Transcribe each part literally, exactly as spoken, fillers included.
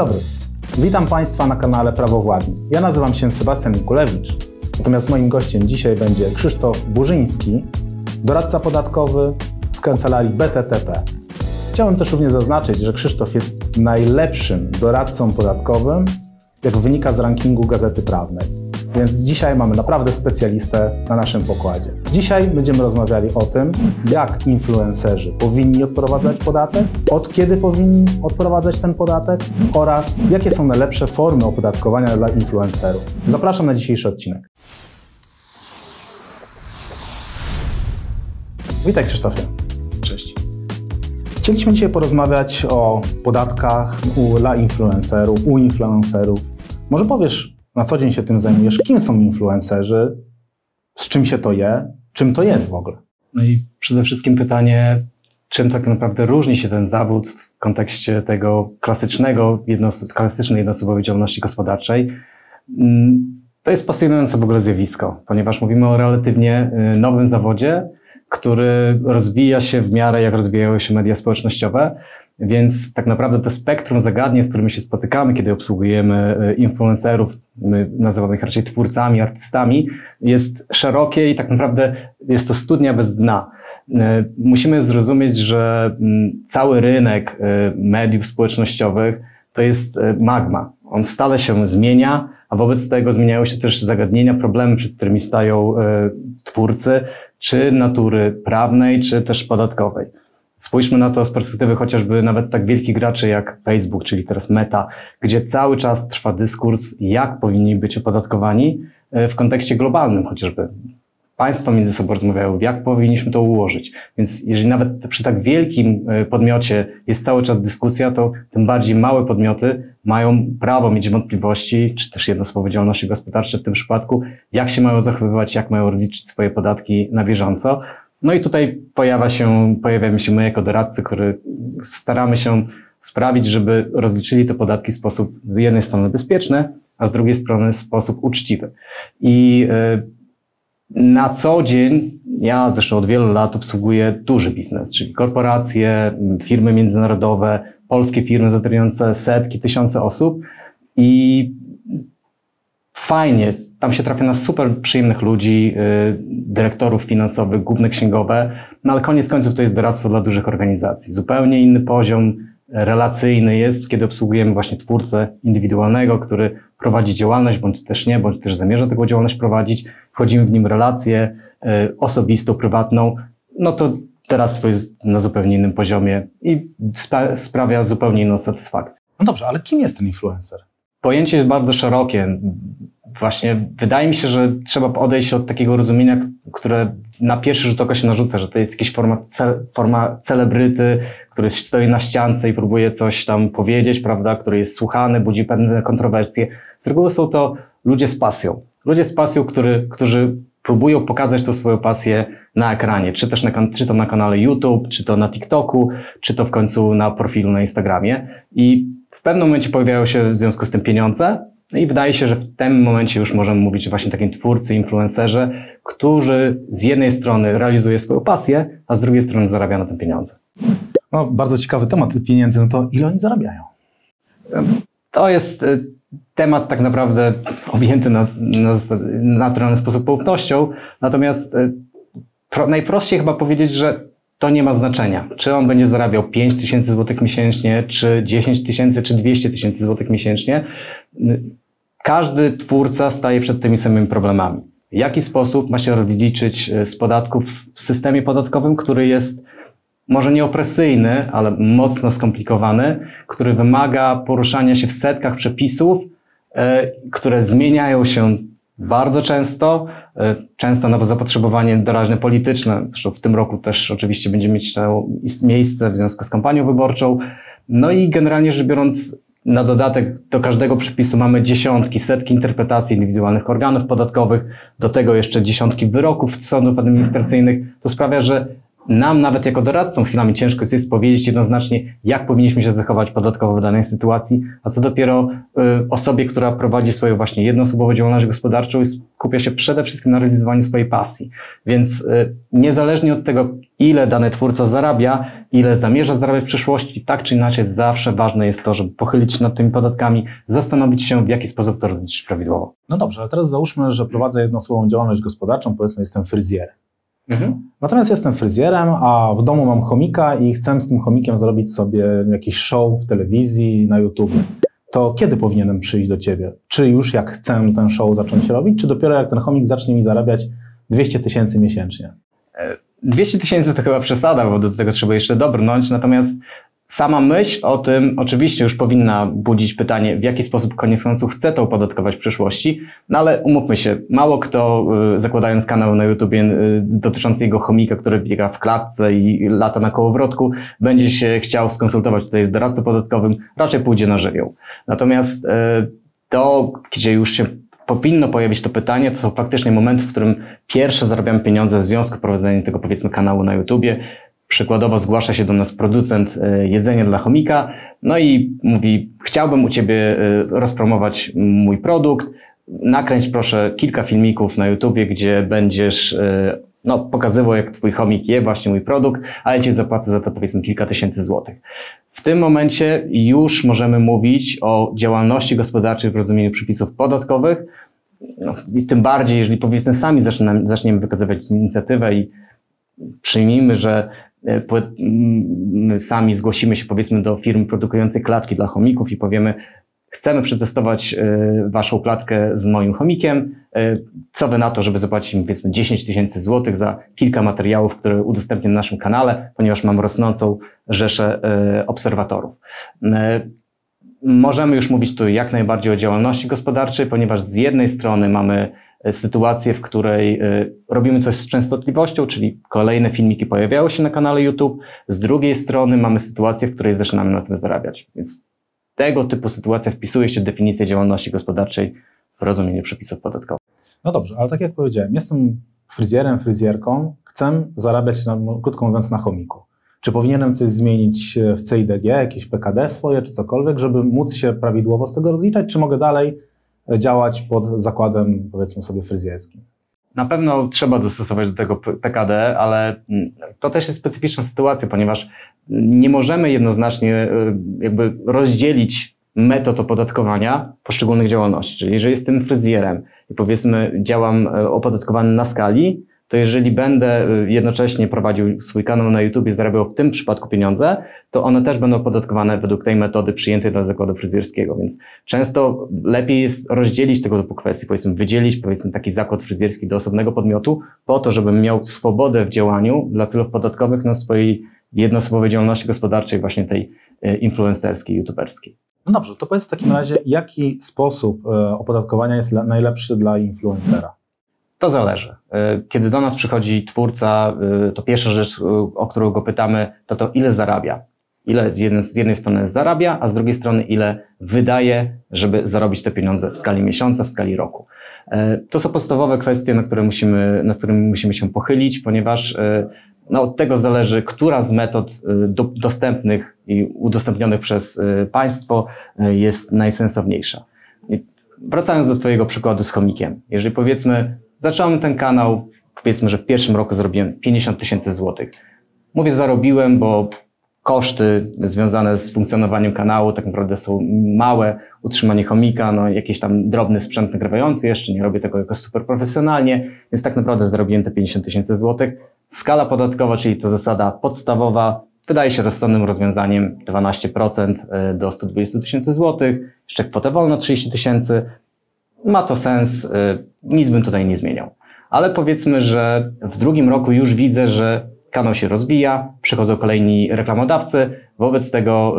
Dzień dobry, witam Państwa na kanale Prawowładni. Ja nazywam się Sebastian Mikulewicz, natomiast moim gościem dzisiaj będzie Krzysztof Burzyński, doradca podatkowy z kancelarii B T T P. Chciałem też również zaznaczyć, że Krzysztof jest najlepszym doradcą podatkowym, jak wynika z rankingu Gazety Prawnej. Więc dzisiaj mamy naprawdę specjalistę na naszym pokładzie. Dzisiaj będziemy rozmawiali o tym, jak influencerzy powinni odprowadzać podatek, od kiedy powinni odprowadzać ten podatek oraz jakie są najlepsze formy opodatkowania dla influencerów. Zapraszam na dzisiejszy odcinek. Witaj, Krzysztofie. Cześć. Chcieliśmy dzisiaj porozmawiać o podatkach u, dla influencerów, u influencerów. Może powiesz, na co dzień się tym zajmujesz? Kim są influencerzy? Z czym się to je? Czym to jest w ogóle? No i przede wszystkim pytanie, czym tak naprawdę różni się ten zawód w kontekście tego klasycznego, jednosób, klasycznej jednoosobowej działalności gospodarczej. To jest pasjonujące w ogóle zjawisko, ponieważ mówimy o relatywnie nowym zawodzie, który rozwija się w miarę jak rozwijały się media społecznościowe, więc tak naprawdę to spektrum zagadnień, z którymi się spotykamy, kiedy obsługujemy influencerów, my nazywamy ich raczej twórcami, artystami, jest szerokie i tak naprawdę jest to studnia bez dna. Musimy zrozumieć, że cały rynek mediów społecznościowych to jest magma. On stale się zmienia, a wobec tego zmieniają się też zagadnienia, problemy, przed którymi stają twórcy, czy natury prawnej, czy też podatkowej. Spójrzmy na to z perspektywy chociażby nawet tak wielkich graczy jak Facebook, czyli teraz Meta, gdzie cały czas trwa dyskurs, jak powinni być opodatkowani w kontekście globalnym chociażby. Państwa między sobą rozmawiają, jak powinniśmy to ułożyć. Więc jeżeli nawet przy tak wielkim podmiocie jest cały czas dyskusja, to tym bardziej małe podmioty mają prawo mieć wątpliwości, czy też jednoosobowe działalności gospodarcze w tym przypadku, jak się mają zachowywać, jak mają rozliczyć swoje podatki na bieżąco. No i tutaj pojawia się, pojawiamy się my jako doradcy, który staramy się sprawić, żeby rozliczyli te podatki w sposób z jednej strony bezpieczny, a z drugiej strony w sposób uczciwy. I na co dzień, ja zresztą od wielu lat obsługuję duży biznes, czyli korporacje, firmy międzynarodowe, polskie firmy zatrudniające setki, tysiące osób i fajnie, tam się trafia na super przyjemnych ludzi, dyrektorów finansowych, główne księgowe, no ale koniec końców to jest doradztwo dla dużych organizacji. Zupełnie inny poziom relacyjny jest, kiedy obsługujemy właśnie twórcę indywidualnego, który prowadzi działalność, bądź też nie, bądź też zamierza taką działalność prowadzić, wchodzimy w nim w relację osobistą, prywatną, no to doradztwo jest na zupełnie innym poziomie i spra- sprawia zupełnie inną satysfakcję. No dobrze, ale kim jest ten influencer? Pojęcie jest bardzo szerokie. Właśnie wydaje mi się, że trzeba odejść od takiego rozumienia, które na pierwszy rzut oka się narzuca, że to jest jakaś forma, cel, forma celebryty, który stoi na ściance i próbuje coś tam powiedzieć, prawda, który jest słuchany, budzi pewne kontrowersje. Z reguły są to ludzie z pasją. Ludzie z pasją, który, którzy próbują pokazać tą swoją pasję na ekranie, czy też na, czy to na kanale YouTube, czy to na TikToku, czy to w końcu na profilu na Instagramie. I w pewnym momencie pojawiają się w związku z tym pieniądze, no i wydaje się, że w tym momencie już możemy mówić o właśnie takim twórcy, influencerze, którzy z jednej strony realizuje swoją pasję, a z drugiej strony zarabia na tym pieniądze. No, bardzo ciekawy temat pieniędzy, no to ile oni zarabiają? To jest temat tak naprawdę objęty na, na, na naturalny sposób poufnością, natomiast pro, najprościej chyba powiedzieć, że to nie ma znaczenia, czy on będzie zarabiał pięć tysięcy złotych miesięcznie, czy dziesięć tysięcy, czy dwieście tysięcy złotych miesięcznie. Każdy twórca staje przed tymi samymi problemami. W jaki sposób ma się rozliczyć z podatków w systemie podatkowym, który jest może nieopresyjny, ale mocno skomplikowany, który wymaga poruszania się w setkach przepisów, które zmieniają się bardzo często, często nowe zapotrzebowanie doraźne polityczne, zresztą w tym roku też oczywiście będzie mieć to miejsce w związku z kampanią wyborczą. No i generalnie rzecz biorąc, na dodatek do każdego przepisu mamy dziesiątki, setki interpretacji indywidualnych organów podatkowych, do tego jeszcze dziesiątki wyroków sądów administracyjnych. To sprawia, że nam nawet jako doradcom chwilami ciężko jest powiedzieć jednoznacznie, jak powinniśmy się zachować podatkowo w danej sytuacji, a co dopiero y, osobie, która prowadzi swoją właśnie jednoosobową działalność gospodarczą i skupia się przede wszystkim na realizowaniu swojej pasji. Więc y, niezależnie od tego, ile dany twórca zarabia, ile zamierza zarabiać w przyszłości. Tak czy inaczej zawsze ważne jest to, żeby pochylić się nad tymi podatkami, zastanowić się, w jaki sposób to rozliczyć prawidłowo. No dobrze, ale teraz załóżmy, że prowadzę jednoosobową działalność gospodarczą, powiedzmy jestem fryzjerem. Mhm. Natomiast jestem fryzjerem, a w domu mam chomika i chcę z tym chomikiem zrobić sobie jakiś show w telewizji, na YouTube. To kiedy powinienem przyjść do Ciebie? Czy już jak chcę ten show zacząć robić, czy dopiero jak ten chomik zacznie mi zarabiać dwieście tysięcy miesięcznie? dwieście tysięcy to chyba przesada, bo do tego trzeba jeszcze dobrnąć, natomiast sama myśl o tym oczywiście już powinna budzić pytanie, w jaki sposób koniec końców chcę to opodatkować w przyszłości, no ale umówmy się, mało kto zakładając kanał na YouTubie dotyczący jego chomika, który biega w klatce i lata na kołowrotku, będzie się chciał skonsultować tutaj z doradcą podatkowym, raczej pójdzie na żywioł. Natomiast to, gdzie już się powinno pojawić to pytanie, to są faktycznie momenty, w którym pierwsze zarabiamy pieniądze w związku z prowadzeniem tego powiedzmy kanału na YouTubie. Przykładowo zgłasza się do nas producent jedzenia dla chomika, no i mówi, chciałbym u Ciebie rozpromować mój produkt, nakręć proszę kilka filmików na YouTubie, gdzie będziesz no, pokazywał, jak Twój chomik je właśnie mój produkt, a ja Ci zapłacę za to powiedzmy kilka tysięcy złotych. W tym momencie już możemy mówić o działalności gospodarczej w rozumieniu przepisów podatkowych, no, i tym bardziej, jeżeli powiedzmy sami zaczynamy, zaczniemy wykazywać inicjatywę i przyjmijmy, że my sami zgłosimy się powiedzmy do firmy produkującej klatki dla chomików i powiemy, chcemy przetestować Waszą klatkę z moim chomikiem, co Wy na to, żeby zapłacić mi powiedzmy dziesięć tysięcy złotych za kilka materiałów, które udostępnię na naszym kanale, ponieważ mam rosnącą rzeszę obserwatorów. Możemy już mówić tu jak najbardziej o działalności gospodarczej, ponieważ z jednej strony mamy sytuację, w której robimy coś z częstotliwością, czyli kolejne filmiki pojawiają się na kanale YouTube. Z drugiej strony mamy sytuację, w której zaczynamy na tym zarabiać. Więc tego typu sytuacja wpisuje się w definicję działalności gospodarczej w rozumieniu przepisów podatkowych. No dobrze, ale tak jak powiedziałem, jestem fryzjerem, fryzjerką, chcę zarabiać, na, krótko mówiąc, na chomiku. Czy powinienem coś zmienić w C E I D G, jakieś P K D swoje, czy cokolwiek, żeby móc się prawidłowo z tego rozliczać, czy mogę dalej działać pod zakładem, powiedzmy sobie, fryzjerskim? Na pewno trzeba dostosować do tego P K D, ale to też jest specyficzna sytuacja, ponieważ nie możemy jednoznacznie jakby rozdzielić metod opodatkowania poszczególnych działalności. Czyli jeżeli jestem fryzjerem i powiedzmy działam opodatkowany na skali, to jeżeli będę jednocześnie prowadził swój kanał na YouTube i zarabiał w tym przypadku pieniądze, to one też będą opodatkowane według tej metody przyjętej dla zakładu fryzjerskiego, więc często lepiej jest rozdzielić tego typu kwestii, powiedzmy wydzielić powiedzmy taki zakład fryzjerski do osobnego podmiotu po to, żebym miał swobodę w działaniu dla celów podatkowych na swojej jednoosobowej działalności gospodarczej, właśnie tej influencerskiej, youtuberskiej. No dobrze, to powiedz w takim razie, jaki sposób opodatkowania jest najlepszy dla influencera? To zależy. Kiedy do nas przychodzi twórca, to pierwsza rzecz, o którą go pytamy, to to ile zarabia. Ile z jednej strony zarabia, a z drugiej strony ile wydaje, żeby zarobić te pieniądze w skali miesiąca, w skali roku. To są podstawowe kwestie, na które musimy, na którym musimy się pochylić, ponieważ no, od tego zależy, która z metod do, dostępnych i udostępnionych przez państwo jest najsensowniejsza. Wracając do Twojego przykładu z chomikiem. Jeżeli powiedzmy, zacząłem ten kanał, powiedzmy, że w pierwszym roku zarobiłem pięćdziesiąt tysięcy złotych. Mówię zarobiłem, bo koszty związane z funkcjonowaniem kanału tak naprawdę są małe, utrzymanie chomika, no jakiś tam drobny sprzęt nagrywający jeszcze, nie robię tego jakoś super profesjonalnie, więc tak naprawdę zarobiłem te pięćdziesiąt tysięcy złotych. Skala podatkowa, czyli ta zasada podstawowa, wydaje się rozsądnym rozwiązaniem dwanaście procent do stu dwudziestu tysięcy złotych, jeszcze kwota wolna trzydzieści tysięcy. Ma to sens, nic bym tutaj nie zmieniał. Ale powiedzmy, że w drugim roku już widzę, że kanał się rozwija, przychodzą kolejni reklamodawcy, wobec tego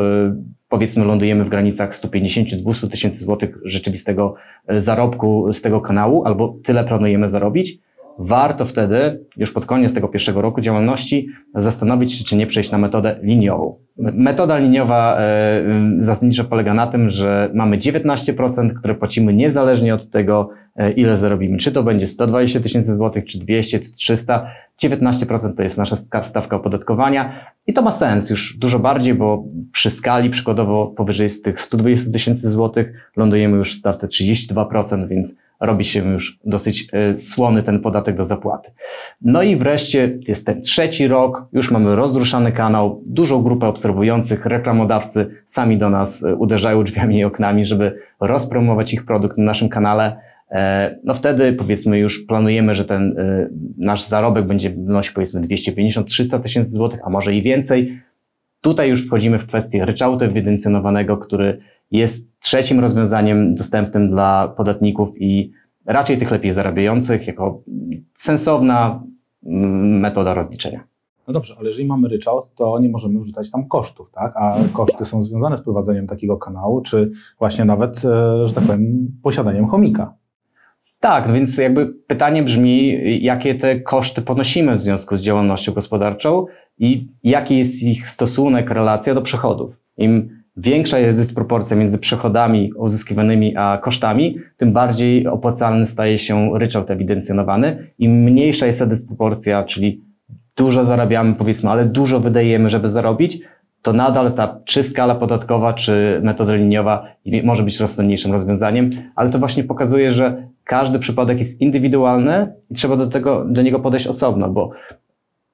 powiedzmy lądujemy w granicach stu pięćdziesięciu do dwustu tysięcy złotych rzeczywistego zarobku z tego kanału, albo tyle planujemy zarobić. Warto wtedy, już pod koniec tego pierwszego roku działalności, zastanowić się, czy nie przejść na metodę liniową. Metoda liniowa zasadniczo polega na tym, że mamy dziewiętnaście procent, które płacimy niezależnie od tego, ile zarobimy. Czy to będzie sto dwadzieścia tysięcy złotych, czy dwieście, czy trzysta. dziewiętnaście procent to jest nasza stawka opodatkowania i to ma sens już dużo bardziej, bo przy skali przykładowo powyżej tych stu dwudziestu tysięcy złotych lądujemy już w stawce trzydzieści dwa procent, więc robi się już dosyć słony ten podatek do zapłaty. No i wreszcie jest ten trzeci rok, już mamy rozruszany kanał, dużą grupę obserwujących, reklamodawcy sami do nas uderzają drzwiami i oknami, żeby rozpromować ich produkt na naszym kanale. No wtedy powiedzmy już planujemy, że ten nasz zarobek będzie wynosił powiedzmy dwieście pięćdziesiąt do trzystu tysięcy złotych, a może i więcej. Tutaj już wchodzimy w kwestię ryczałtu ewidencjonowanego, który jest trzecim rozwiązaniem dostępnym dla podatników i raczej tych lepiej zarabiających jako sensowna metoda rozliczenia. No dobrze, ale jeżeli mamy ryczałt, to nie możemy wrzucać tam kosztów, tak? A koszty są związane z prowadzeniem takiego kanału, czy właśnie nawet, że tak powiem, posiadaniem chomika. Tak, no więc jakby pytanie brzmi, jakie te koszty ponosimy w związku z działalnością gospodarczą i jaki jest ich stosunek, relacja do przychodów. Im większa jest dysproporcja między przychodami uzyskiwanymi a kosztami, tym bardziej opłacalny staje się ryczałt ewidencjonowany. Im mniejsza jest ta dysproporcja, czyli dużo zarabiamy powiedzmy, ale dużo wydajemy, żeby zarobić, to nadal ta czy skala podatkowa, czy metoda liniowa może być rozsądniejszym rozwiązaniem, ale to właśnie pokazuje, że każdy przypadek jest indywidualny i trzeba do tego, do niego podejść osobno, bo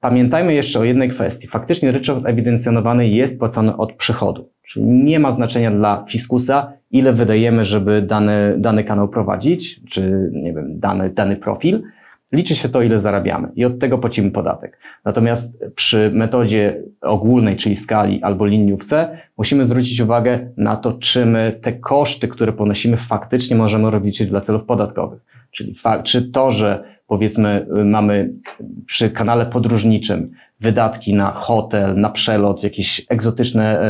pamiętajmy jeszcze o jednej kwestii. Faktycznie ryczałt ewidencjonowany jest płacony od przychodu, czyli nie ma znaczenia dla fiskusa, ile wydajemy, żeby dany, dany kanał prowadzić, czy nie wiem, dany, dany profil. Liczy się to, ile zarabiamy i od tego płacimy podatek. Natomiast przy metodzie ogólnej, czyli skali albo liniówce, musimy zwrócić uwagę na to, czy my te koszty, które ponosimy, faktycznie możemy rozliczyć dla celów podatkowych. Czyli czy to, że powiedzmy mamy przy kanale podróżniczym wydatki na hotel, na przelot, jakieś egzotyczne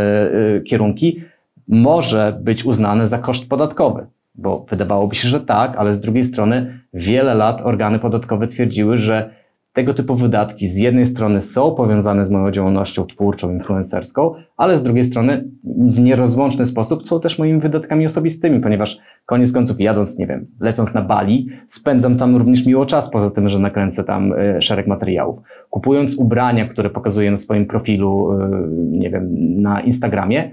yy, kierunki, może być uznane za koszt podatkowy. Bo wydawałoby się, że tak, ale z drugiej strony wiele lat organy podatkowe twierdziły, że tego typu wydatki z jednej strony są powiązane z moją działalnością twórczą, influencerską, ale z drugiej strony w nierozłączny sposób są też moimi wydatkami osobistymi, ponieważ koniec końców jadąc, nie wiem, lecąc na Bali, spędzam tam również miło czas, poza tym, że nakręcę tam szereg materiałów. Kupując ubrania, które pokazuję na swoim profilu, nie wiem, na Instagramie,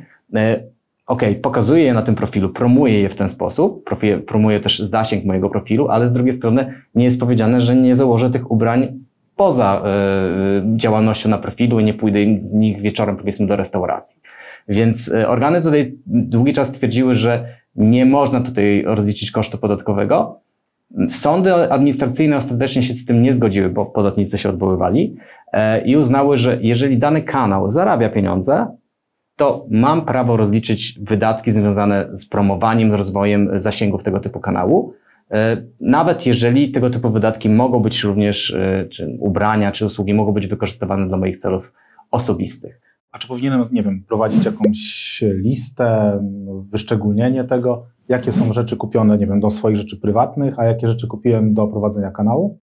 ok, pokazuję je na tym profilu, promuję je w ten sposób, promuję też zasięg mojego profilu, ale z drugiej strony nie jest powiedziane, że nie założę tych ubrań poza y, działalnością na profilu i nie pójdę w nich wieczorem powiedzmy do restauracji. Więc y, organy tutaj długi czas twierdziły, że nie można tutaj rozliczyć kosztu podatkowego. Sądy administracyjne ostatecznie się z tym nie zgodziły, bo podatnicy się odwoływali y, i uznały, że jeżeli dany kanał zarabia pieniądze, to mam prawo rozliczyć wydatki związane z promowaniem, rozwojem zasięgów tego typu kanału, nawet jeżeli tego typu wydatki mogą być również, czy ubrania, czy usługi mogą być wykorzystywane dla moich celów osobistych. A czy powinienem, nie wiem, prowadzić jakąś listę, wyszczególnienie tego? Jakie są rzeczy kupione, nie wiem, do swoich rzeczy prywatnych, a jakie rzeczy kupiłem do prowadzenia kanału?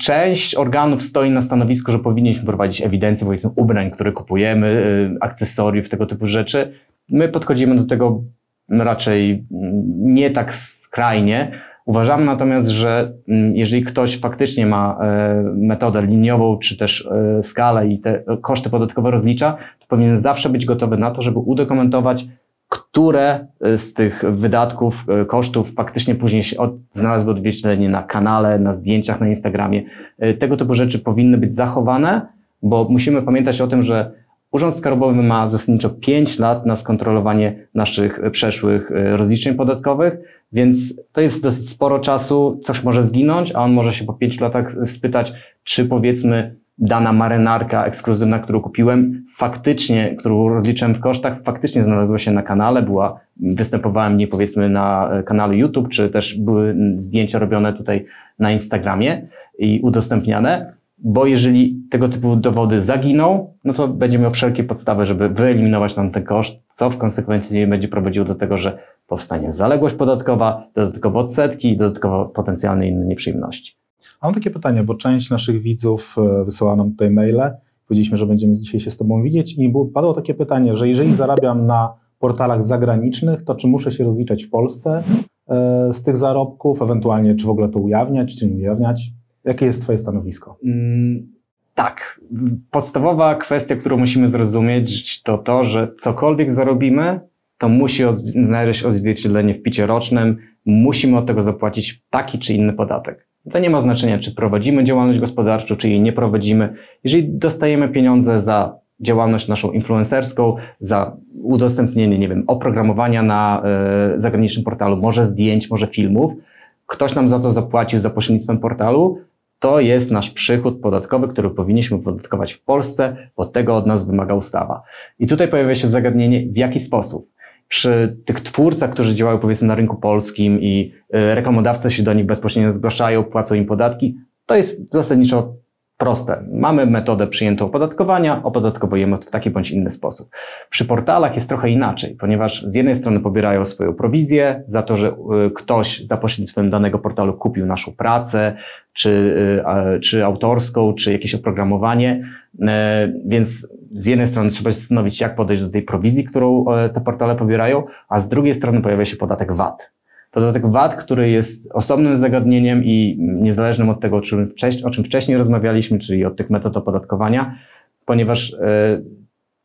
Część organów stoi na stanowisku, że powinniśmy prowadzić ewidencję, powiedzmy, ubrań, które kupujemy, akcesoriów, tego typu rzeczy. My podchodzimy do tego raczej nie tak skrajnie. Uważam natomiast, że jeżeli ktoś faktycznie ma metodę liniową, czy też skalę i te koszty podatkowe rozlicza, to powinien zawsze być gotowy na to, żeby udokumentować, które z tych wydatków, kosztów faktycznie później się od, znalazły odzwierciedlenie na kanale, na zdjęciach, na Instagramie. Tego typu rzeczy powinny być zachowane, bo musimy pamiętać o tym, że Urząd Skarbowy ma zasadniczo pięć lat na skontrolowanie naszych przeszłych rozliczeń podatkowych, więc to jest dosyć sporo czasu, coś może zginąć, a on może się po pięciu latach spytać, czy powiedzmy dana marynarka ekskluzywna, którą kupiłem, faktycznie, którą rozliczyłem w kosztach, faktycznie znalazła się na kanale, była, występowała mnie powiedzmy na kanale YouTube, czy też były zdjęcia robione tutaj na Instagramie i udostępniane, bo jeżeli tego typu dowody zaginą, no to będzie miał wszelkie podstawy, żeby wyeliminować nam ten koszt, co w konsekwencji będzie prowadziło do tego, że powstanie zaległość podatkowa, dodatkowo odsetki i dodatkowo potencjalne inne nieprzyjemności. A mam takie pytanie, bo część naszych widzów wysyłała nam tutaj maile, powiedzieliśmy, że będziemy dzisiaj się z Tobą widzieć i padło takie pytanie, że jeżeli zarabiam na portalach zagranicznych, to czy muszę się rozliczać w Polsce z tych zarobków, ewentualnie czy w ogóle to ujawniać, czy nie ujawniać? Jakie jest Twoje stanowisko? Mm, tak, podstawowa kwestia, którą musimy zrozumieć, to to, że cokolwiek zarobimy, to musi znaleźć odzwierciedlenie w picie rocznym, musimy od tego zapłacić taki czy inny podatek. To nie ma znaczenia, czy prowadzimy działalność gospodarczą, czy jej nie prowadzimy. Jeżeli dostajemy pieniądze za działalność naszą influencerską, za udostępnienie, nie wiem, oprogramowania na y, zagranicznym portalu, może zdjęć, może filmów, ktoś nam za to zapłacił za pośrednictwem portalu, to jest nasz przychód podatkowy, który powinniśmy opodatkować w Polsce, bo tego od nas wymaga ustawa. I tutaj pojawia się zagadnienie, w jaki sposób. Przy tych twórcach, którzy działają powiedzmy na rynku polskim i reklamodawcy się do nich bezpośrednio zgłaszają, płacą im podatki, to jest zasadniczo proste. Mamy metodę przyjętą opodatkowania, opodatkowujemy to w taki bądź inny sposób. Przy portalach jest trochę inaczej, ponieważ z jednej strony pobierają swoją prowizję za to, że ktoś za pośrednictwem danego portalu kupił naszą pracę, czy, czy autorską, czy jakieś oprogramowanie, więc z jednej strony trzeba się zastanowić, jak podejść do tej prowizji, którą te portale pobierają, a z drugiej strony pojawia się podatek V A T. Podatek V A T, który jest osobnym zagadnieniem i niezależnym od tego, o czym wcześniej rozmawialiśmy, czyli od tych metod opodatkowania, ponieważ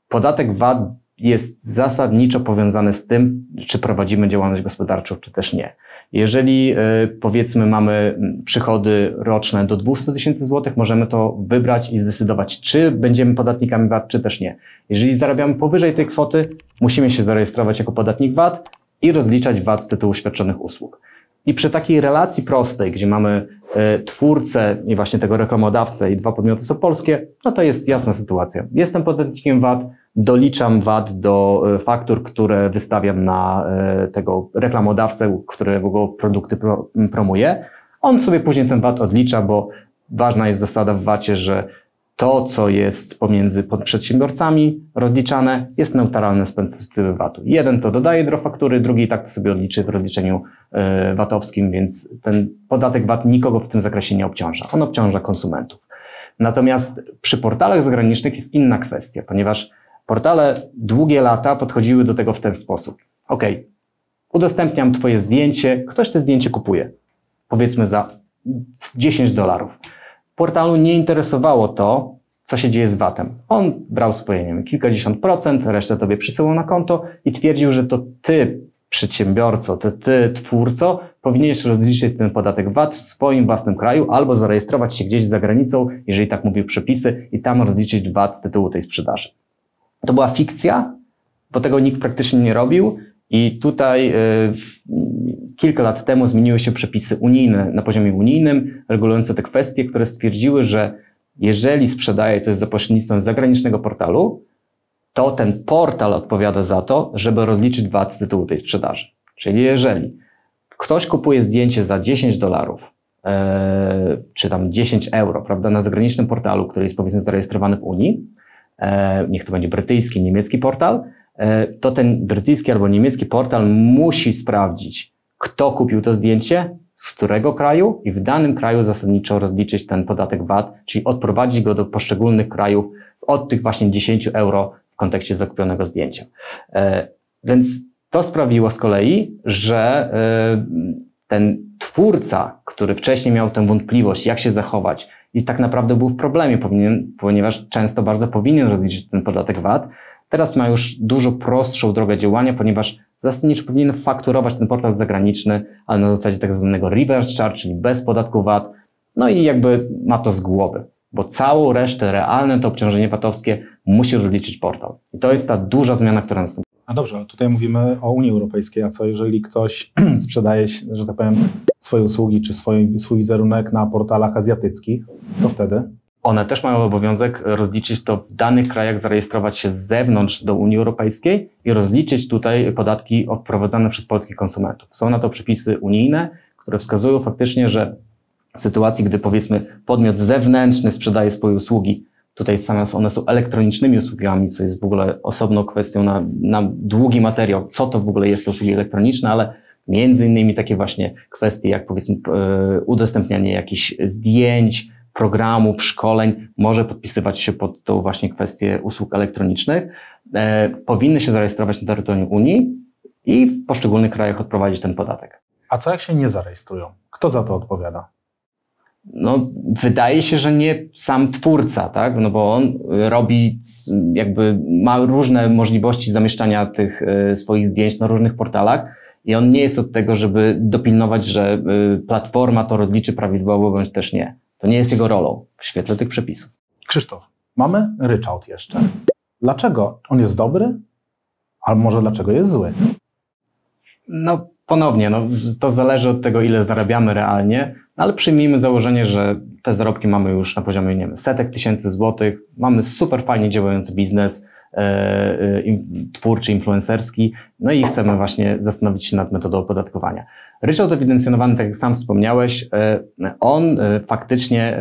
podatek V A T jest zasadniczo powiązany z tym, czy prowadzimy działalność gospodarczą, czy też nie. Jeżeli powiedzmy mamy przychody roczne do dwustu tysięcy złotych, możemy to wybrać i zdecydować, czy będziemy podatnikami V A T, czy też nie. Jeżeli zarabiamy powyżej tej kwoty, musimy się zarejestrować jako podatnik V A T i rozliczać V A T z tytułu świadczonych usług. I przy takiej relacji prostej, gdzie mamy y, twórcę i właśnie tego reklamodawcę i dwa podmioty są polskie, no to jest jasna sytuacja. Jestem podatnikiem V A T, doliczam V A T do y, faktur, które wystawiam na y, tego reklamodawcę, którego produkty pro, y, promuje. On sobie później ten V A T odlicza, bo ważna jest zasada w V A T-ie, że to, co jest pomiędzy przedsiębiorcami rozliczane, jest neutralne z perspektywy V A T-u. Jeden to dodaje do faktury, drugi i tak to sobie odliczy w rozliczeniu V A T-owskim, więc ten podatek V A T nikogo w tym zakresie nie obciąża. On obciąża konsumentów. Natomiast przy portalach zagranicznych jest inna kwestia, ponieważ portale długie lata podchodziły do tego w ten sposób. OK, udostępniam twoje zdjęcie, ktoś te zdjęcie kupuje, powiedzmy za dziesięć dolarów. Portalu nie interesowało to, co się dzieje z V A T-em. On brał swoje, nie wiem, kilkadziesiąt procent, resztę tobie przysyłał na konto i twierdził, że to ty, przedsiębiorco, to ty, twórco, powinieneś rozliczyć ten podatek V A T w swoim własnym kraju albo zarejestrować się gdzieś za granicą, jeżeli tak mówił przepisy, i tam rozliczyć V A T z tytułu tej sprzedaży. To była fikcja, bo tego nikt praktycznie nie robił i tutaj yy, kilka lat temu zmieniły się przepisy unijne na poziomie unijnym, regulujące te kwestie, które stwierdziły, że jeżeli sprzedaje coś za pośrednictwem zagranicznego portalu, to ten portal odpowiada za to, żeby rozliczyć V A T z tytułu tej sprzedaży. Czyli jeżeli ktoś kupuje zdjęcie za dziesięć dolarów, yy, czy tam dziesięć euro, prawda, na zagranicznym portalu, który jest powiedzmy zarejestrowany w Unii, yy, niech to będzie brytyjski, niemiecki portal, yy, to ten brytyjski albo niemiecki portal musi sprawdzić, kto kupił to zdjęcie, z którego kraju i w danym kraju zasadniczo rozliczyć ten podatek V A T, czyli odprowadzić go do poszczególnych krajów od tych właśnie dziesięciu euro w kontekście zakupionego zdjęcia. E, więc to sprawiło z kolei, że e, ten twórca, który wcześniej miał tę wątpliwość, jak się zachować i tak naprawdę był w problemie, powinien, ponieważ często bardzo powinien rozliczyć ten podatek V A T, teraz ma już dużo prostszą drogę działania, ponieważ zasadniczo powinien fakturować ten portal zagraniczny, ale na zasadzie tak zwanego reverse charge, czyli bez podatku V A T, no i jakby ma to z głowy, bo całą resztę realne to obciążenie V A T-owskie musi rozliczyć portal. I to jest ta duża zmiana, która nastąpi. A dobrze, tutaj mówimy o Unii Europejskiej, a co jeżeli ktoś sprzedaje, że tak powiem, swoje usługi czy swój, swój wizerunek na portalach azjatyckich, to wtedy? One też mają obowiązek rozliczyć to w danych krajach, zarejestrować się z zewnątrz do Unii Europejskiej i rozliczyć tutaj podatki odprowadzane przez polskich konsumentów. Są na to przepisy unijne, które wskazują faktycznie, że w sytuacji, gdy powiedzmy podmiot zewnętrzny sprzedaje swoje usługi, tutaj same one są elektronicznymi usługami, co jest w ogóle osobną kwestią na, na długi materiał, co to w ogóle jest te usługi elektroniczne, ale między innymi takie właśnie kwestie jak powiedzmy yy, udostępnianie jakichś zdjęć, programów, szkoleń, może podpisywać się pod tą właśnie kwestię usług elektronicznych, e, powinny się zarejestrować na terytorium Unii i w poszczególnych krajach odprowadzić ten podatek. A co jak się nie zarejestrują? Kto za to odpowiada? No, wydaje się, że nie sam twórca, tak? No bo on robi, jakby ma różne możliwości zamieszczania tych e, swoich zdjęć na różnych portalach I on nie jest od tego, żeby dopilnować, że platforma to rozliczy prawidłowo, bądź też nie. To nie jest jego rolą w świetle tych przepisów. Krzysztof, mamy ryczałt jeszcze. Dlaczego on jest dobry? Albo może dlaczego jest zły? No ponownie, no, to zależy od tego, ile zarabiamy realnie, ale przyjmijmy założenie, że te zarobki mamy już na poziomie, nie wiem, setek tysięcy złotych, mamy super fajnie działający biznes, twórczy, influencerski, no i chcemy właśnie zastanowić się nad metodą opodatkowania. Ryczałt ewidencjonowany, tak jak sam wspomniałeś, on faktycznie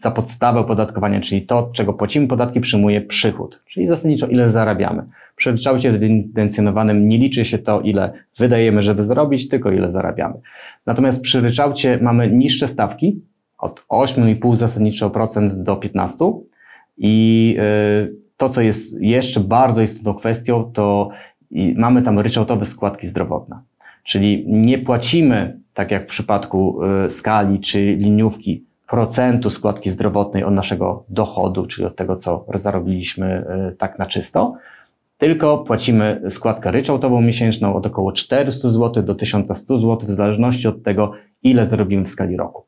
za podstawę opodatkowania, czyli to, od czego płacimy podatki, przyjmuje przychód, czyli zasadniczo ile zarabiamy. Przy ryczałcie ewidencjonowanym nie liczy się to, ile wydajemy, żeby zarobić, tylko ile zarabiamy. Natomiast przy ryczałcie mamy niższe stawki, od osiem i pół procent zasadniczo procent do piętnastu procent i yy, to, co jest jeszcze bardzo istotną kwestią, to mamy tam ryczałtowe składki zdrowotne. Czyli nie płacimy, tak jak w przypadku skali czy liniówki, procentu składki zdrowotnej od naszego dochodu, czyli od tego, co zarobiliśmy tak na czysto, tylko płacimy składkę ryczałtową miesięczną od około czterystu złotych do tysiąca stu złotych, w zależności od tego, ile zarobimy w skali roku.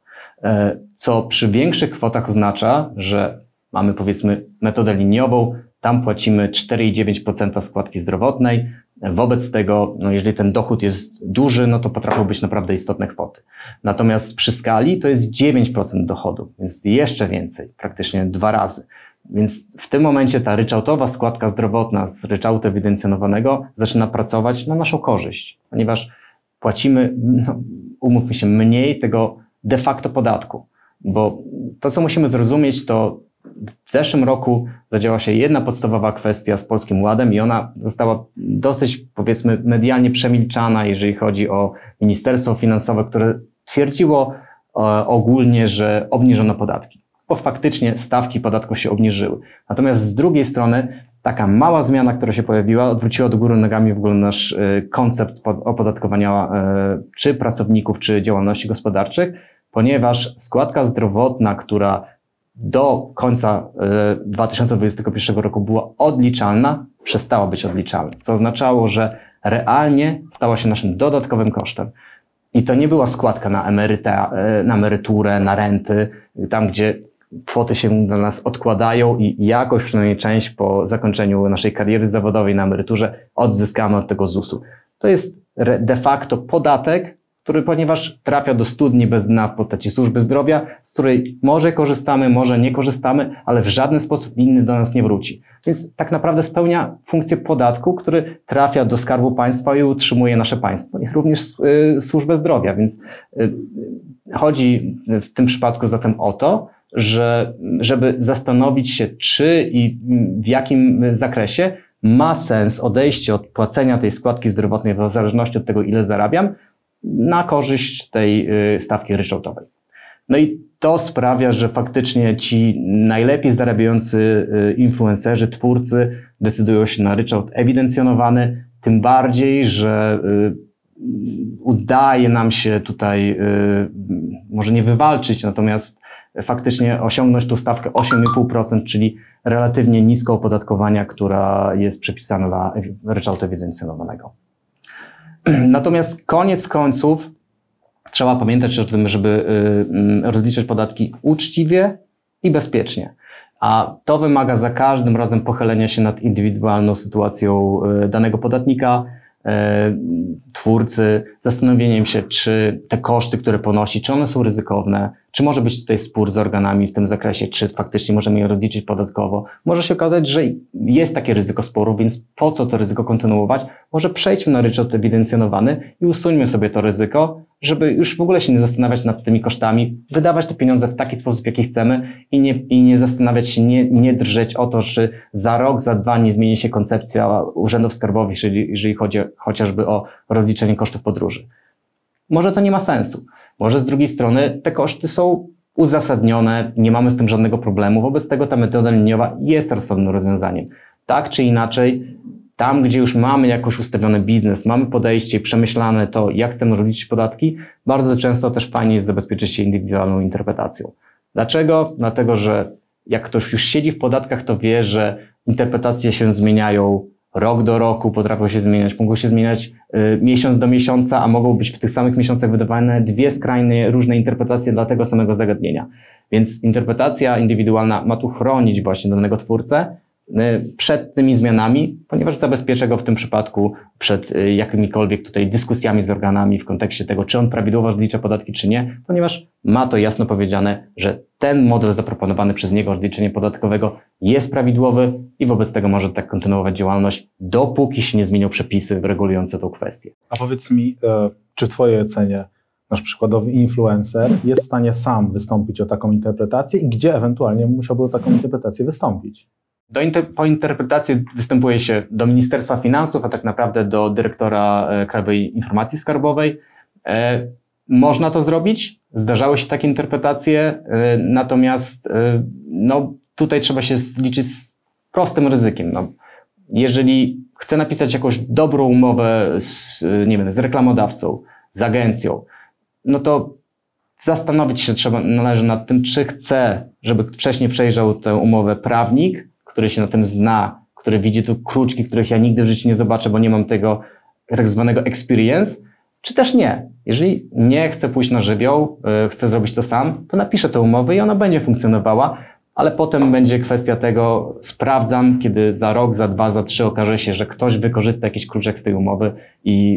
Co przy większych kwotach oznacza, że mamy, powiedzmy, metodę liniową, tam płacimy cztery i dziewięć dziesiątych procent składki zdrowotnej. Wobec tego, no jeżeli ten dochód jest duży, no to potrafią być naprawdę istotne kwoty. Natomiast przy skali to jest dziewięć procent dochodu, więc jeszcze więcej, praktycznie dwa razy. Więc w tym momencie ta ryczałtowa składka zdrowotna z ryczałtu ewidencjonowanego zaczyna pracować na naszą korzyść, ponieważ płacimy, no, umówmy się, mniej tego de facto podatku. Bo to, co musimy zrozumieć, to w zeszłym roku zadziała się jedna podstawowa kwestia z Polskim Ładem i ona została dosyć, powiedzmy, medialnie przemilczana, jeżeli chodzi o Ministerstwo Finansowe, które twierdziło e, ogólnie, że obniżono podatki, bo faktycznie stawki podatku się obniżyły. Natomiast z drugiej strony taka mała zmiana, która się pojawiła, odwróciła do góry nogami w ogóle nasz e, koncept opodatkowania e, czy pracowników, czy działalności gospodarczych, ponieważ składka zdrowotna, która do końca dwa tysiące dwudziestego pierwszego roku była odliczalna, przestała być odliczalna, co oznaczało, że realnie stała się naszym dodatkowym kosztem. I to nie była składka na, emeryta, na emeryturę, na renty, tam gdzie kwoty się dla nas odkładają i jakoś przynajmniej część po zakończeniu naszej kariery zawodowej na emeryturze odzyskamy od tego zusu. To jest de facto podatek, który, ponieważ trafia do studni bez dna w postaci służby zdrowia, z której może korzystamy, może nie korzystamy, ale w żaden sposób inny do nas nie wróci. Więc tak naprawdę spełnia funkcję podatku, który trafia do Skarbu Państwa i utrzymuje nasze państwo, i również y, służbę zdrowia. Więc y, chodzi w tym przypadku zatem o to, że, żeby zastanowić się, czy i w jakim zakresie ma sens odejście od płacenia tej składki zdrowotnej w zależności od tego, ile zarabiam, na korzyść tej stawki ryczałtowej. No i to sprawia, że faktycznie ci najlepiej zarabiający influencerzy, twórcy decydują się na ryczałt ewidencjonowany, tym bardziej, że udaje nam się tutaj może nie wywalczyć, natomiast faktycznie osiągnąć tą stawkę osiem i pół procent, czyli relatywnie nisko opodatkowania, która jest przypisana dla ryczałtu ewidencjonowanego. Natomiast koniec końców trzeba pamiętać o tym, żeby rozliczać podatki uczciwie i bezpiecznie. A to wymaga za każdym razem pochylenia się nad indywidualną sytuacją danego podatnika, twórcy, zastanowieniem się, czy te koszty, które ponosi, czy one są ryzykowne, czy może być tutaj spór z organami w tym zakresie, czy faktycznie możemy je rozliczyć podatkowo. Może się okazać, że jest takie ryzyko sporu, więc po co to ryzyko kontynuować? Może przejdźmy na ryczałt ewidencjonowany i usuńmy sobie to ryzyko, żeby już w ogóle się nie zastanawiać nad tymi kosztami, wydawać te pieniądze w taki sposób, jaki chcemy i nie, i nie zastanawiać się, nie, nie drżeć o to, czy za rok, za dwa nie zmieni się koncepcja urzędów skarbowych, jeżeli, jeżeli chodzi chociażby o rozliczenie kosztów podróży. Może to nie ma sensu. Może z drugiej strony te koszty są uzasadnione, nie mamy z tym żadnego problemu, wobec tego ta metoda liniowa jest rozsądnym rozwiązaniem. Tak czy inaczej, tam, gdzie już mamy jakoś ustawiony biznes, mamy podejście przemyślane to, jak chcemy rozliczyć podatki, bardzo często też fajnie jest zabezpieczyć się indywidualną interpretacją. Dlaczego? Dlatego, że jak ktoś już siedzi w podatkach, to wie, że interpretacje się zmieniają rok do roku potrafią się zmieniać, mogą się zmieniać y, miesiąc do miesiąca, a mogą być w tych samych miesiącach wydawane dwie skrajnie różne interpretacje dla tego samego zagadnienia. Więc interpretacja indywidualna ma tu chronić właśnie danego twórcę y, przed tymi zmianami, ponieważ zabezpiecza go w tym przypadku przed y, jakimikolwiek tutaj dyskusjami z organami w kontekście tego, czy on prawidłowo rozlicza podatki, czy nie, ponieważ ma to jasno powiedziane, że ten model zaproponowany przez niego rozliczenie podatkowego jest prawidłowy i wobec tego może tak kontynuować działalność, dopóki się nie zmienią przepisy regulujące tą kwestię. A powiedz mi, czy w twojej ocenie nasz przykładowy influencer jest w stanie sam wystąpić o taką interpretację i gdzie ewentualnie musiałby o taką interpretację wystąpić? Do inter po interpretacji występuje się do Ministerstwa Finansów, a tak naprawdę do dyrektora Krajowej Informacji Skarbowej. E Można to zrobić, zdarzały się takie interpretacje, y, natomiast y, no, tutaj trzeba się liczyć z prostym ryzykiem. No, jeżeli chcę napisać jakąś dobrą umowę z, nie wiem, z reklamodawcą, z agencją, no to zastanowić się trzeba, należy nad tym, czy chcę, żeby wcześniej przejrzał tę umowę prawnik, który się na tym zna, który widzi tu kruczki, których ja nigdy w życiu nie zobaczę, bo nie mam tego tak zwanego experience, czy też nie. Jeżeli nie chcę pójść na żywioł, yy, chcę zrobić to sam, to napiszę tę umowę i ona będzie funkcjonowała, ale potem będzie kwestia tego, sprawdzam, kiedy za rok, za dwa, za trzy okaże się, że ktoś wykorzysta jakiś kruczek z tej umowy i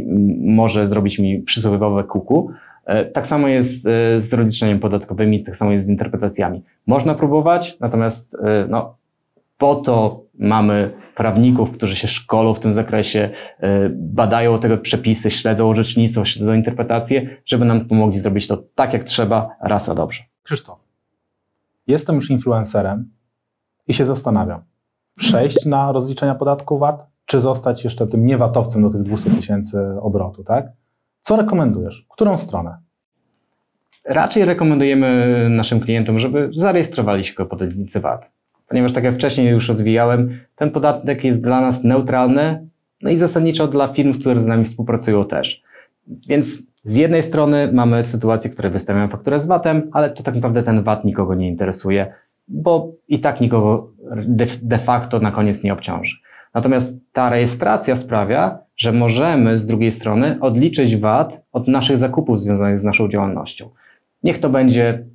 yy, może zrobić mi przysłowiowe kuku. Yy, tak samo jest yy, z rozliczeniem podatkowymi, tak samo jest z interpretacjami. Można próbować, natomiast yy, no, po to mamy prawników, którzy się szkolą w tym zakresie, badają tego przepisy, śledzą orzecznictwo, śledzą interpretację, żeby nam pomogli zrobić to tak, jak trzeba, raz a dobrze. Krzysztof, jestem już influencerem i się zastanawiam, przejść na rozliczenia podatku V A T, czy zostać jeszcze tym niewatowcem do tych dwieście tysięcy obrotu, tak? Co rekomendujesz? Którą stronę? Raczej rekomendujemy naszym klientom, żeby zarejestrowali się jako podatnicy V A T. Ponieważ tak jak wcześniej już rozwijałem, ten podatek jest dla nas neutralny, no i zasadniczo dla firm, które z nami współpracują też. Więc z jednej strony mamy sytuacje, które wystawiają fakturę z vatem, ale to tak naprawdę ten V A T nikogo nie interesuje, bo i tak nikogo de facto na koniec nie obciąży. Natomiast ta rejestracja sprawia, że możemy z drugiej strony odliczyć V A T od naszych zakupów związanych z naszą działalnością. Niech to będzie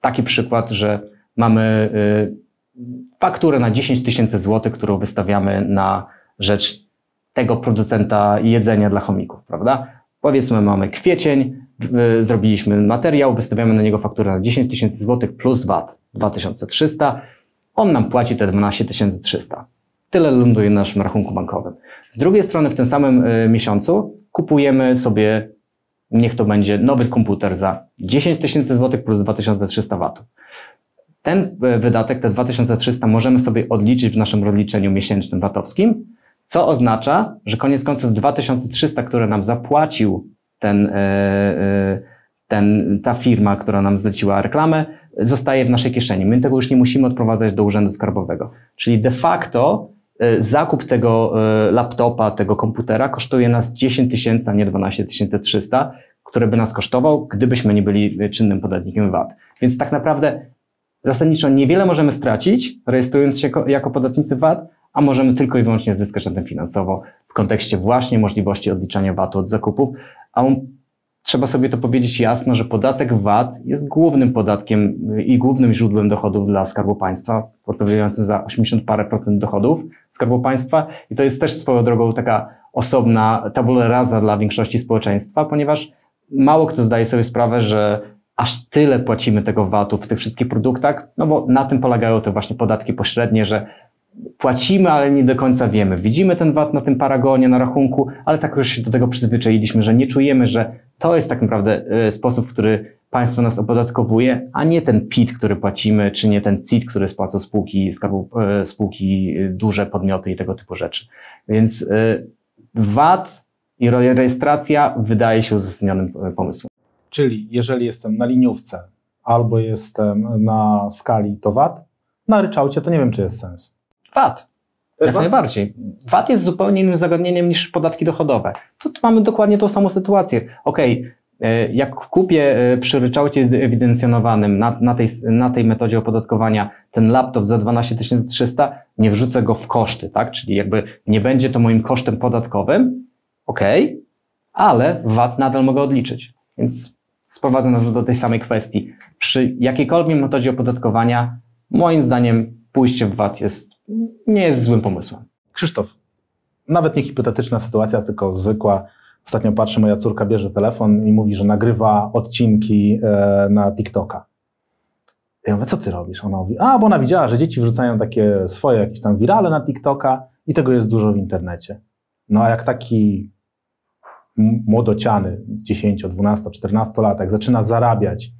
taki przykład, że mamy Yy, fakturę na dziesięć tysięcy złotych, którą wystawiamy na rzecz tego producenta jedzenia dla chomików, prawda? Powiedzmy, mamy kwiecień, yy, zrobiliśmy materiał, wystawiamy na niego fakturę na dziesięć tysięcy złotych plus V A T dwa tysiące trzysta, on nam płaci te dwanaście tysięcy trzysta. Tyle ląduje na naszym rachunku bankowym. Z drugiej strony w tym samym yy, miesiącu kupujemy sobie, niech to będzie nowy komputer za dziesięć tysięcy złotych plus dwa tysiące trzysta V A T-u. Ten wydatek, te dwa tysiące trzysta, możemy sobie odliczyć w naszym rozliczeniu miesięcznym V A T-owskim, co oznacza, że koniec końców dwa tysiące trzysta, które nam zapłacił ten, ten, ta firma, która nam zleciła reklamę, zostaje w naszej kieszeni. My tego już nie musimy odprowadzać do Urzędu Skarbowego. Czyli de facto zakup tego laptopa, tego komputera kosztuje nas dziesięć tysięcy, a nie dwanaście tysięcy trzysta, które by nas kosztował, gdybyśmy nie byli czynnym podatnikiem V A T. Więc tak naprawdę zasadniczo niewiele możemy stracić, rejestrując się jako podatnicy V A T, a możemy tylko i wyłącznie zyskać na tym finansowo w kontekście właśnie możliwości odliczania V A T-u od zakupów. A on, trzeba sobie to powiedzieć jasno, że podatek V A T jest głównym podatkiem i głównym źródłem dochodów dla Skarbu Państwa, odpowiadającym za osiemdziesiąt parę procent dochodów Skarbu Państwa. I to jest też swoją drogą taka osobna tabula rasa dla większości społeczeństwa, ponieważ mało kto zdaje sobie sprawę, że aż tyle płacimy tego V A T-u w tych wszystkich produktach, no bo na tym polegają te właśnie podatki pośrednie, że płacimy, ale nie do końca wiemy. Widzimy ten V A T na tym paragonie, na rachunku, ale tak już się do tego przyzwyczailiśmy, że nie czujemy, że to jest tak naprawdę sposób, w który państwo nas opodatkowuje, a nie ten P I T, który płacimy, czy nie ten C I T, który spłacą spółki, skarbu, spółki, duże podmioty i tego typu rzeczy. Więc V A T i rejestracja wydaje się uzasadnionym pomysłem. Czyli jeżeli jestem na liniówce albo jestem na skali, to V A T, na ryczałcie to nie wiem, czy jest sens. V A T, jak najbardziej. V A T jest zupełnie innym zagadnieniem niż podatki dochodowe. Tu mamy dokładnie tą samą sytuację. Okej, Jak w kupie przy ryczałcie ewidencjonowanym na, na, tej, na tej metodzie opodatkowania ten laptop za dwanaście tysięcy trzysta, nie wrzucę go w koszty, tak? Czyli jakby nie będzie to moim kosztem podatkowym, okej, okay, ale V A T nadal mogę odliczyć. Więc sprowadza nas do tej samej kwestii. Przy jakiejkolwiek metodzie opodatkowania, moim zdaniem, pójście w V A T jest, nie jest złym pomysłem. Krzysztof, nawet nie hipotetyczna sytuacja, tylko zwykła. Ostatnio patrzę, moja córka bierze telefon i mówi, że nagrywa odcinki e, na TikToka. Ja mówię, co ty robisz? Ona mówi, a bo ona widziała, że dzieci wrzucają takie swoje jakieś tam wirale na TikToka i tego jest dużo w internecie. No a jak taki młodociany, dziesięcio-, dwunasto-, czternastolatek zaczyna zarabiać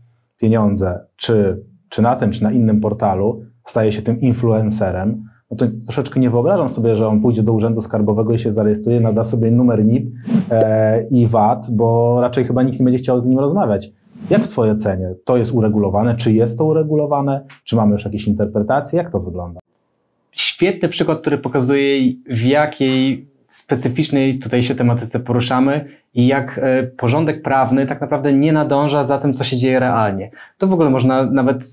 pieniądze, czy, czy na tym, czy na innym portalu, staje się tym influencerem, no to troszeczkę nie wyobrażam sobie, że on pójdzie do Urzędu Skarbowego i się zarejestruje, nada sobie numer N I P e, i V A T, bo raczej chyba nikt nie będzie chciał z nim rozmawiać. Jak w twojej ocenie to jest uregulowane? Czy jest to uregulowane? Czy mamy już jakieś interpretacje? Jak to wygląda? Świetny przykład, który pokazuje, w jakiej specyficznej tutaj się tematyce poruszamy i jak porządek prawny tak naprawdę nie nadąża za tym, co się dzieje realnie. To w ogóle można nawet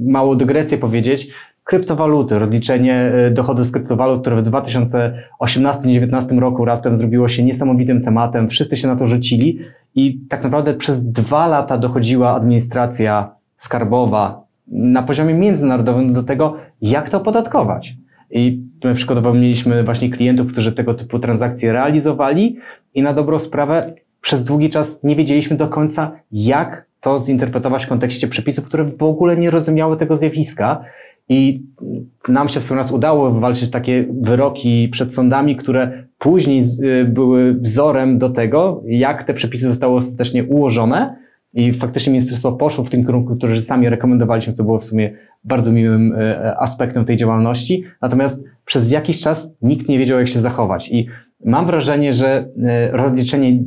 małą dygresję powiedzieć. Kryptowaluty, rozliczenie dochodu z kryptowalut, które w dwa tysiące osiemnastym-dwa tysiące dziewiętnastym roku raptem zrobiło się niesamowitym tematem, wszyscy się na to rzucili i tak naprawdę przez dwa lata dochodziła administracja skarbowa na poziomie międzynarodowym do tego, jak to opodatkować. I my przykładowo mieliśmy właśnie klientów, którzy tego typu transakcje realizowali i na dobrą sprawę przez długi czas nie wiedzieliśmy do końca, jak to zinterpretować w kontekście przepisów, które w ogóle nie rozumiały tego zjawiska. I nam się w sumie udało wywalczyć takie wyroki przed sądami, które później były wzorem do tego, jak te przepisy zostały ostatecznie ułożone i faktycznie ministerstwo poszło w tym kierunku, który sami rekomendowaliśmy, co było w sumie bardzo miłym aspektem tej działalności. Natomiast przez jakiś czas nikt nie wiedział, jak się zachować i mam wrażenie, że rozliczenie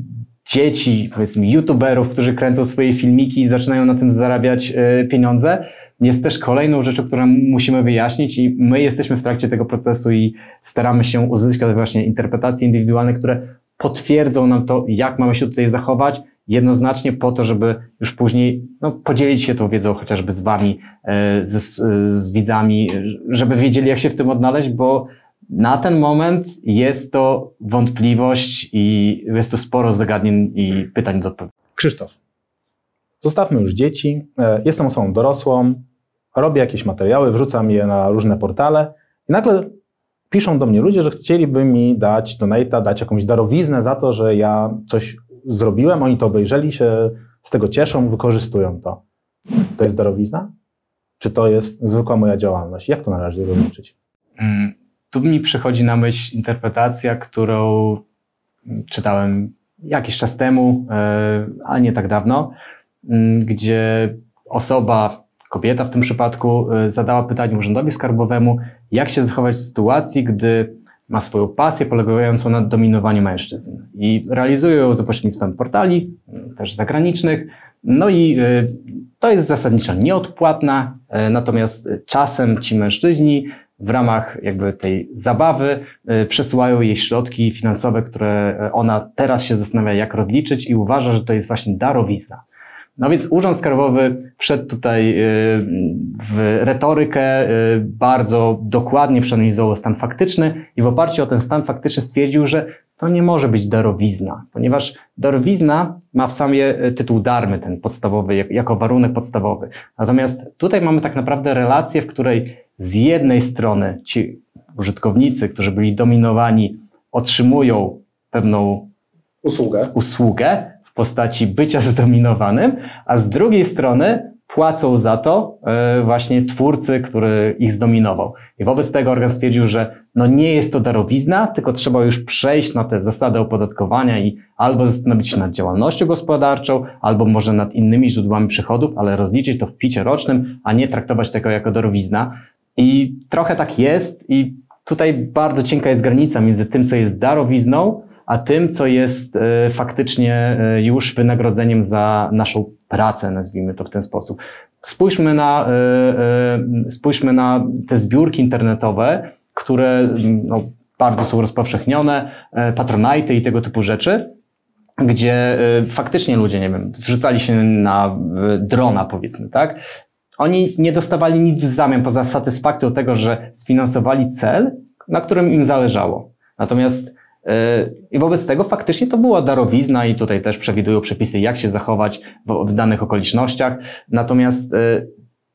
dzieci, powiedzmy youtuberów, którzy kręcą swoje filmiki i zaczynają na tym zarabiać pieniądze, jest też kolejną rzeczą, którą musimy wyjaśnić i my jesteśmy w trakcie tego procesu i staramy się uzyskać właśnie interpretacje indywidualne, które potwierdzą nam to, jak mamy się tutaj zachować jednoznacznie po to, żeby już później no, podzielić się tą wiedzą chociażby z wami, z, z widzami, żeby wiedzieli, jak się w tym odnaleźć, bo na ten moment jest to wątpliwość i jest to sporo zagadnień i pytań do odpowiedzi. Krzysztof, zostawmy już dzieci, jestem osobą dorosłą, robię jakieś materiały, wrzucam je na różne portale i nagle piszą do mnie ludzie, że chcieliby mi dać donate'a, dać jakąś darowiznę za to, że ja coś zrobiłem, oni to obejrzeli, się z tego cieszą, wykorzystują to. To jest darowizna? Czy to jest zwykła moja działalność? Jak to należy rozliczyć? Hmm, tu mi przychodzi na myśl interpretacja, którą czytałem jakiś czas temu, ale nie tak dawno, gdzie osoba, kobieta w tym przypadku, zadała pytanie urzędowi skarbowemu, jak się zachować w sytuacji, gdy ma swoją pasję polegającą na dominowaniu mężczyzn i realizuje ją za pośrednictwem portali, też zagranicznych, no i to jest zasadniczo nieodpłatna, natomiast czasem ci mężczyźni w ramach jakby tej zabawy przesyłają jej środki finansowe, które ona teraz się zastanawia, jak rozliczyć i uważa, że to jest właśnie darowizna. No więc Urząd Skarbowy wszedł tutaj w retorykę, bardzo dokładnie przeanalizował stan faktyczny i w oparciu o ten stan faktyczny stwierdził, że to nie może być darowizna, ponieważ darowizna ma w sobie tytuł darmy, ten podstawowy, jako warunek podstawowy. Natomiast tutaj mamy tak naprawdę relację, w której z jednej strony ci użytkownicy, którzy byli dominowani, otrzymują pewną usługę, usługę w postaci bycia zdominowanym, a z drugiej strony płacą za to właśnie twórcy, który ich zdominował. I wobec tego organ stwierdził, że no nie jest to darowizna, tylko trzeba już przejść na te zasady opodatkowania i albo zastanowić się nad działalnością gospodarczą, albo może nad innymi źródłami przychodów, ale rozliczyć to w picie rocznym, a nie traktować tego jako darowizna. I trochę tak jest i tutaj bardzo cienka jest granica między tym, co jest darowizną, a tym, co jest y, faktycznie y, już wynagrodzeniem za naszą pracę, nazwijmy to w ten sposób. Spójrzmy na, y, y, spójrzmy na te zbiórki internetowe, które y, no, bardzo są rozpowszechnione, y, Patronite i tego typu rzeczy. gdzie faktycznie ludzie, nie wiem, zrzucali się na drona, powiedzmy, tak? Oni nie dostawali nic w zamian poza satysfakcją tego, że sfinansowali cel, na którym im zależało. Natomiast i wobec tego faktycznie to była darowizna i tutaj też przewidują przepisy, jak się zachować w danych okolicznościach. Natomiast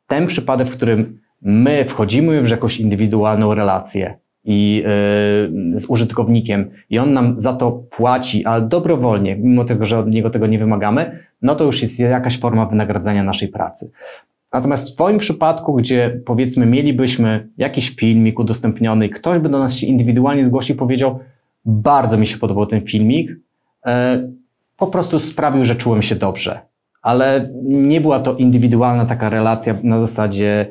ten przypadek, w którym my wchodzimy w jakąś indywidualną relację i z użytkownikiem i on nam za to płaci, ale dobrowolnie, mimo tego, że od niego tego nie wymagamy, no to już jest jakaś forma wynagradzania naszej pracy. Natomiast w Twoim przypadku, gdzie powiedzmy mielibyśmy jakiś filmik udostępniony i ktoś by do nas się indywidualnie zgłosił i powiedział: bardzo mi się podobał ten filmik, po prostu sprawił, że czułem się dobrze. Ale nie była to indywidualna taka relacja, na zasadzie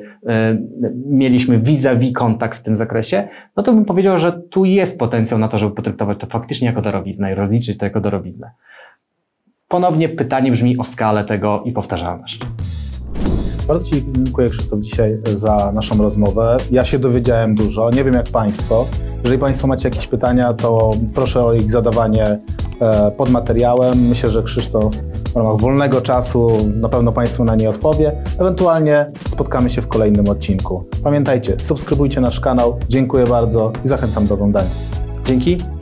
mieliśmy vis-a-vis kontakt w tym zakresie, no to bym powiedział, że tu jest potencjał na to, żeby potraktować to faktycznie jako darowiznę i rozliczyć to jako darowiznę. Ponownie pytanie brzmi o skalę tego i powtarzalność. Bardzo Ci dziękuję, Krzysztof, dzisiaj za naszą rozmowę. Ja się dowiedziałem dużo, nie wiem jak Państwo. Jeżeli Państwo macie jakieś pytania, to proszę o ich zadawanie pod materiałem. Myślę, że Krzysztof w ramach wolnego czasu na pewno Państwu na nie odpowie. Ewentualnie spotkamy się w kolejnym odcinku. Pamiętajcie, subskrybujcie nasz kanał. Dziękuję bardzo i zachęcam do oglądania. Dzięki.